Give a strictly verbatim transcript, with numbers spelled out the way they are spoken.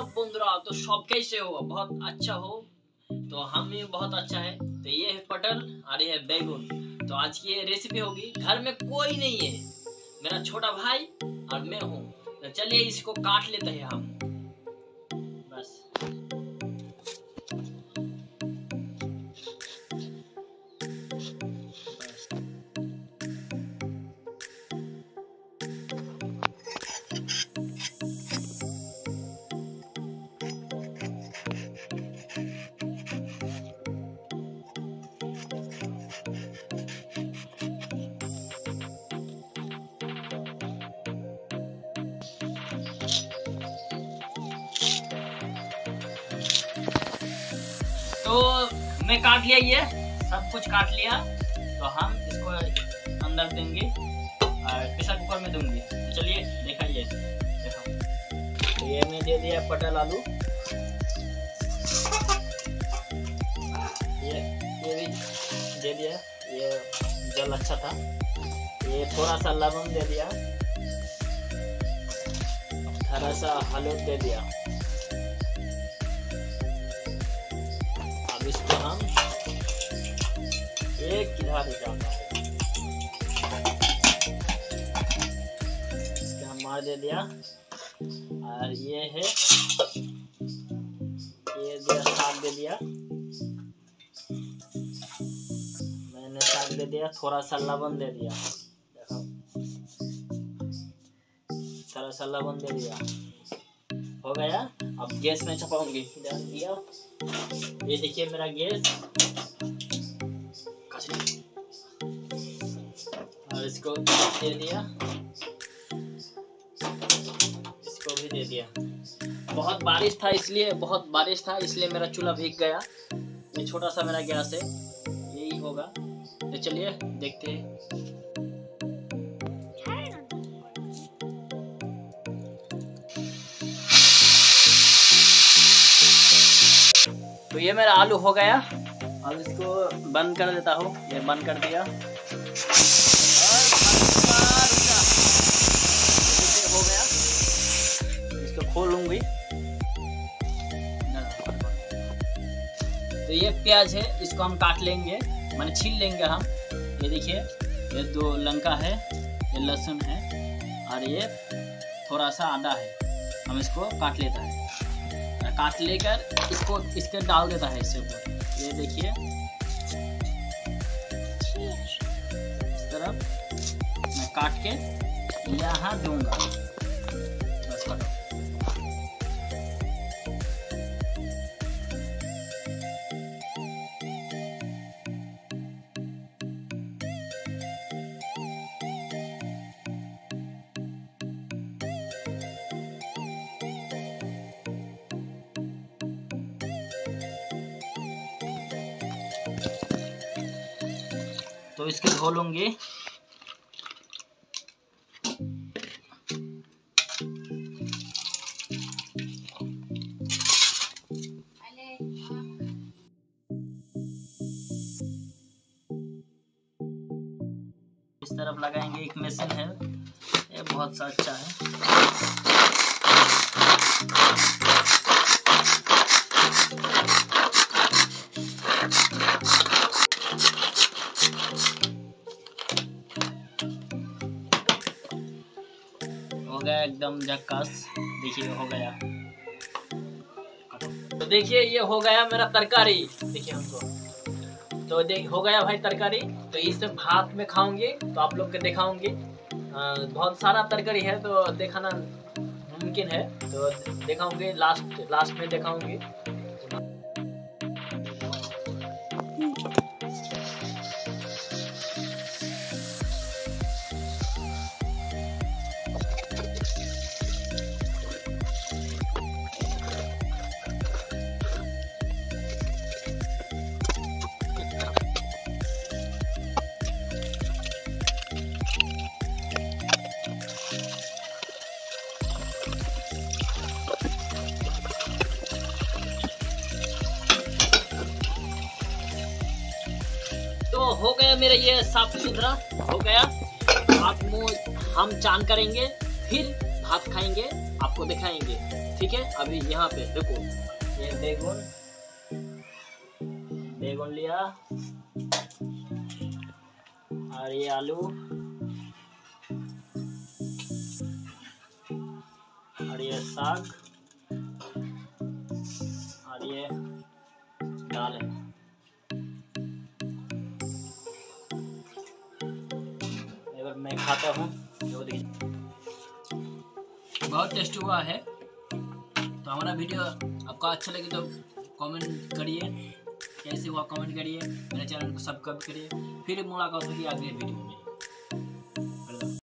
सब बंधुरा तो सब कैसे हो, बहुत अच्छा हो, तो हम ही बहुत अच्छा है। तो ये है पटल और ये है बैगन। तो आज की ये रेसिपी होगी। घर में कोई नहीं है, मेरा छोटा भाई और मैं हूँ। तो चलिए इसको काट लेते हैं हम। बस तो मैं काट लिया, ये सब कुछ काट लिया। तो हम इसको अंदर देंगे और प्रेशर कुकर में दूंगी। चलिए देखा ये देखो, तो ये मैं दे दिया पटल आलू, ये ये भी दे दिया। ये जल अच्छा था, ये थोड़ा सा लवंग दे दिया, थोड़ा सा हल्दी दे दिया। इसको हम एक किधर ले जाना है, इसको हम मार दे दिया। और ये है ये दिया साग दे दिया, मैंने साग दे दिया, थोड़ा सा लवण दे दिया, देखो थोड़ा सा लवण दे दिया। हो गया, अब गैस में छपाऊंगी। डाल दिया, ये देखिए मेरा गैस। और इसको दे दिया, इसको भी दे दिया। बहुत बारिश था इसलिए बहुत बारिश था इसलिए मेरा चूल्हा भीग गया। ये छोटा सा मेरा गैस है, यही होगा। तो चलिए देखते हैं। तो ये मेरा आलू हो गया। अब इसको बंद कर देता हूँ। ये बंद कर दिया और हो गया। इसको खोलूंगी। तो ये प्याज है, इसको हम काट लेंगे, माने छील लेंगे हम। ये देखिए, ये दो लंका है, ये लहसुन है और ये थोड़ा सा आदा है। हम इसको काट लेता है, काट लेकर इसको इसके डाल देता है इसके ऊपर। ये देखिए इस तरफ मैं काट के यहाँ दूंगा। बस काटो। तो इसको धो लूंगी। इस तरफ लगाएंगे, एक मशीन है, ये बहुत सा अच्छा है। एकदम झक्कास, देखिए हो गया। तो देखिए ये हो गया मेरा तरकारी, देखिए हमको। तो देख हो गया भाई तरकारी। तो इसे भात में खाऊंगी, तो आप लोग के दिखाऊंगी। बहुत सारा तरकारी है तो दिखाना मुमकिन है, तो दिखाऊंगी लास्ट लास्ट में दिखाऊंगी। हो गया मेरा ये साफ सुथरा हो गया। भात मुँह हम चान करेंगे, फिर भात खाएंगे, आपको दिखाएंगे। ठीक है। अभी यहाँ पे देखो ये बैगन बैगन लिया और ये आलू और ये साग और ये दाल है। अगर मैं खाता हूँ जो देखिए बहुत टेस्ट हुआ है। तो हमारा वीडियो आपको अच्छा लगे तो कमेंट करिए, कैसे हुआ कमेंट करिए, मेरे चैनल को सब्सक्राइब करिए। फिर मुलाकात होगी अगले वीडियो में।